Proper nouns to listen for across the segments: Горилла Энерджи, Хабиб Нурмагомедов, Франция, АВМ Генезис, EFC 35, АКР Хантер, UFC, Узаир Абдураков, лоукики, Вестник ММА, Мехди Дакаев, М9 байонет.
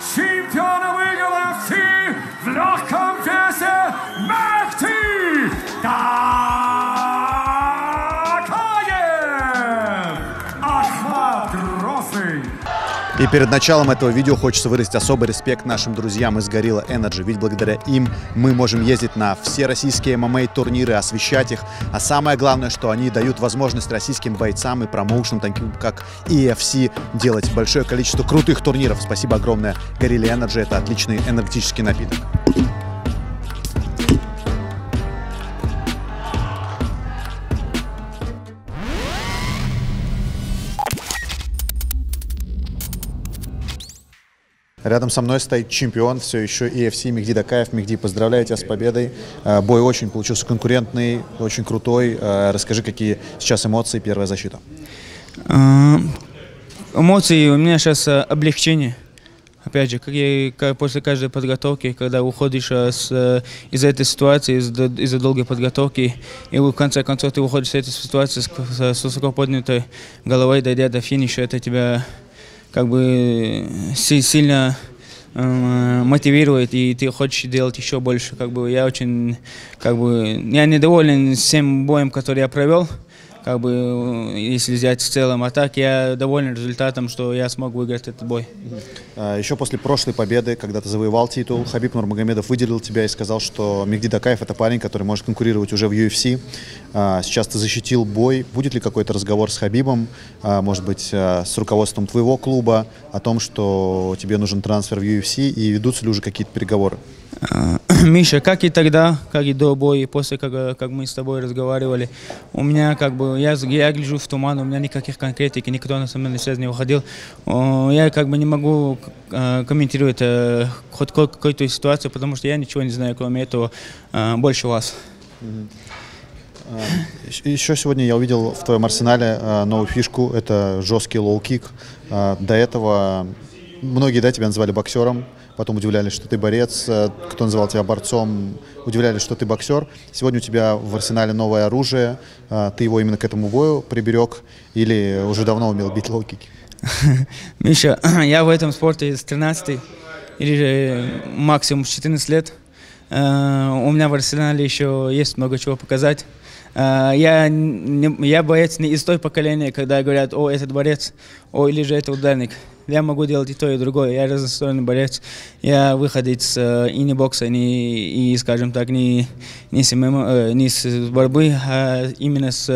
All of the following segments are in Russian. чемпионом UFC в легком весе Мехди Дакаев. Охват грозный. И перед началом этого видео хочется выразить особый респект нашим друзьям из Горилла Энерджи, ведь благодаря им мы можем ездить на все российские ММА-турниры, освещать их, а самое главное, что они дают возможность российским бойцам и промоушенам, таким как EFC, делать большое количество крутых турниров. Спасибо огромное Горилле Энерджи, это отличный энергетический напиток. Рядом со мной стоит чемпион, все еще EFC Мехди Дакаев. Мехди, поздравляю тебя с победой. Бой очень получился конкурентный, очень крутой. Расскажи, какие сейчас эмоции, первая защита. Эмоции у меня сейчас облегчение. Опять же, после каждой подготовки, когда уходишь из этой ситуации, из-за долгой подготовки, и в конце концов ты уходишь из этой ситуации с высоко поднятой головой, дойдя до финиша, это тебя как бы сильно мотивирует, и ты хочешь делать еще больше. Как бы я очень, я недоволен всем боем, который я провел. Как бы, если взять в целом, а так я доволен результатом, что я смог выиграть этот бой. Еще после прошлой победы, когда ты завоевал титул, Хабиб Нурмагомедов выделил тебя и сказал, что Мехди Дакаев – это парень, который может конкурировать уже в UFC. Сейчас ты защитил бой. Будет ли какой-то разговор с Хабибом, может быть, с руководством твоего клуба о том, что тебе нужен трансфер в UFC, и ведутся ли уже какие-то переговоры? Миша, как и тогда, как и до боя, и после, как мы с тобой разговаривали, у меня как бы, я гляжу в туман, у меня никаких конкретик, никто на самом деле связь не выходил. Я как бы не могу комментировать хоть какую-то ситуацию, потому что я ничего не знаю, кроме этого, больше вас. Еще сегодня я увидел в твоем арсенале новую фишку, это жесткий лоу-кик. До этого многие, да, тебя называли боксером. Потом удивлялись, что ты борец, кто называл тебя борцом, удивлялись, что ты боксер. Сегодня у тебя в арсенале новое оружие, ты его именно к этому бою приберег или уже давно умел бить лоу-кики? Миша, я в этом спорте с 13 или максимум с 14 лет. У меня в арсенале еще есть много чего показать. Я боец не из той поколения, когда говорят, о, этот борец, о, или же это ударник. Я могу делать и то, и другое. Я разносторонний борец. Я выходец и не бокса, и, скажем так, не с борьбы, а именно с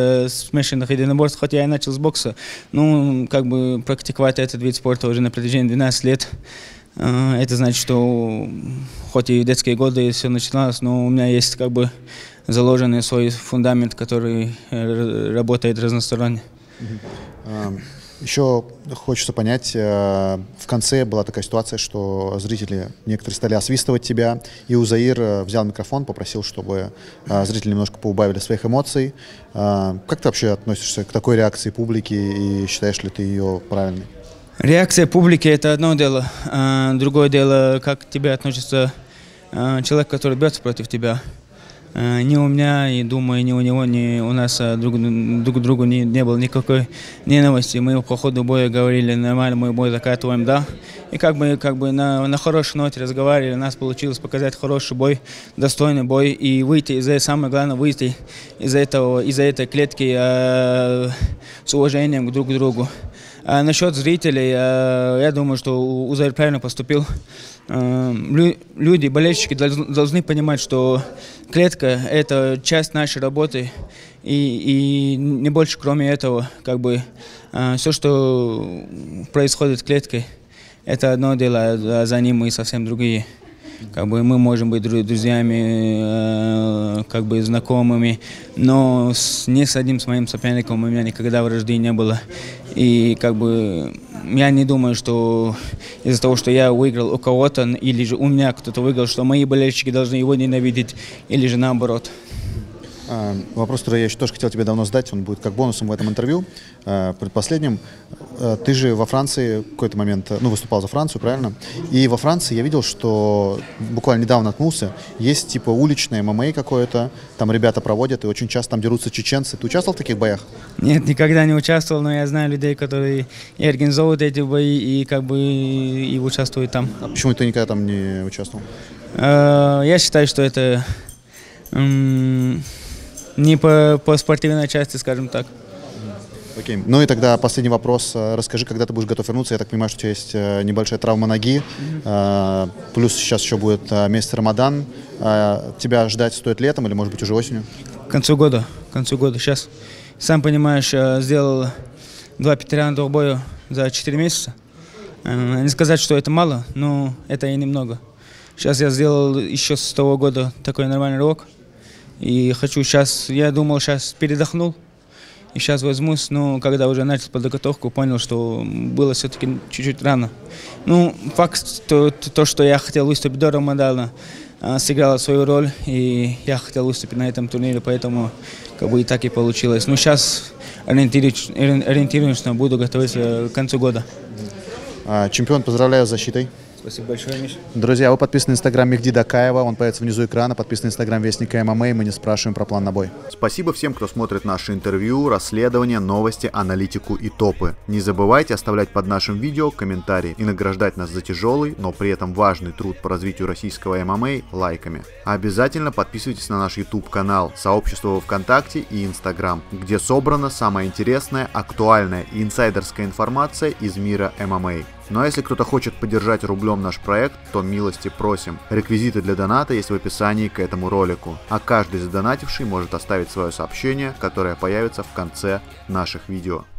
смешанных единоборств. Хоть я и начал с бокса, ну, как бы практиковать этот вид спорта уже на протяжении 12 лет. Это значит, что хоть и в детские годы все начиналось, но у меня есть как бы заложенный свой фундамент, который работает разносторонне. Еще хочется понять, в конце была такая ситуация, что зрители некоторые стали освистывать тебя, и Узаир взял микрофон, попросил, чтобы зрители немножко поубавили своих эмоций. Как ты вообще относишься к такой реакции публики и считаешь ли ты ее правильной? Реакция публики – это одно дело. Другое дело, как к тебе относится человек, который бьется против тебя. Ни у меня, и думаю, ни у него, ни у нас друг другу не было никакой ненависти. Мы по ходу боя говорили, нормально, мы бой закатываем, да. И как бы на хорошей ноте разговаривали, у нас получилось показать хороший бой, достойный бой. И выйти из-за, самое главное, выйти из-за этой клетки с уважением друг к другу. А насчет зрителей, я думаю, что Узаир правильно поступил. Люди, болельщики должны понимать, что клетка – это часть нашей работы, и не больше, кроме этого, как бы все, что происходит с клеткой, это одно дело, а за ним мы совсем другие. Как бы мы можем быть друзьями, как бы знакомыми, но ни с одним моим соперником у меня никогда вражды не было. И как бы я не думаю, что из-за того, что я выиграл у кого-то, или же у меня кто-то выиграл, что мои болельщики должны его ненавидеть, или же наоборот. Вопрос, который я еще тоже хотел тебе давно задать, он будет как бонусом в этом интервью, предпоследним. Ты же во Франции в какой-то момент, ну, выступал за Францию, правильно? И во Франции я видел, что буквально недавно наткнулся, есть типа уличное ММА какое-то, там ребята проводят, и очень часто там дерутся чеченцы. Ты участвовал в таких боях? Нет, никогда не участвовал, но я знаю людей, которые и организовывают эти бои, и как бы и участвуют там. А почему ты никогда там не участвовал? Я считаю, что это... не по спортивной части, скажем так. Окей. Ну и тогда последний вопрос. Расскажи, когда ты будешь готов вернуться. Я так понимаю, что у тебя есть небольшая травма ноги. Плюс сейчас еще будет месяц Рамадан. Тебя ждать стоит летом или, может быть, уже осенью? К концу года. К концу года. Сейчас, сам понимаешь, сделал 2-5 раунда боя за 4 месяца. Не сказать, что это мало, но это и немного. Сейчас я сделал еще с того года такой нормальный рывок. И хочу сейчас, я думал, сейчас передохнул, и сейчас возьмусь, но когда уже начал подготовку, понял, что было все-таки чуть-чуть рано. Ну, факт, то, что я хотел выступить до Рамадана, сыграло свою роль, и я хотел выступить на этом турнире, поэтому как бы и так и получилось. Но сейчас ориентировочно буду готовиться к концу года. Чемпион, поздравляю с защитой. Спасибо большое, Миша. Друзья, вы подписаны на инстаграм Мехди Дакаева, он появится внизу экрана. Подписаны на инстаграм Вестника ММА, и мы не спрашиваем про план на бой. Спасибо всем, кто смотрит наши интервью, расследования, новости, аналитику и топы. Не забывайте оставлять под нашим видео комментарии и награждать нас за тяжелый, но при этом важный труд по развитию российского ММА лайками. А обязательно подписывайтесь на наш YouTube-канал, сообщество во ВКонтакте и Инстаграм, где собрана самая интересная, актуальная и инсайдерская информация из мира ММА. Ну а если кто-то хочет поддержать рублем наш проект, то милости просим. Реквизиты для доната есть в описании к этому ролику. А каждый задонативший может оставить свое сообщение, которое появится в конце наших видео.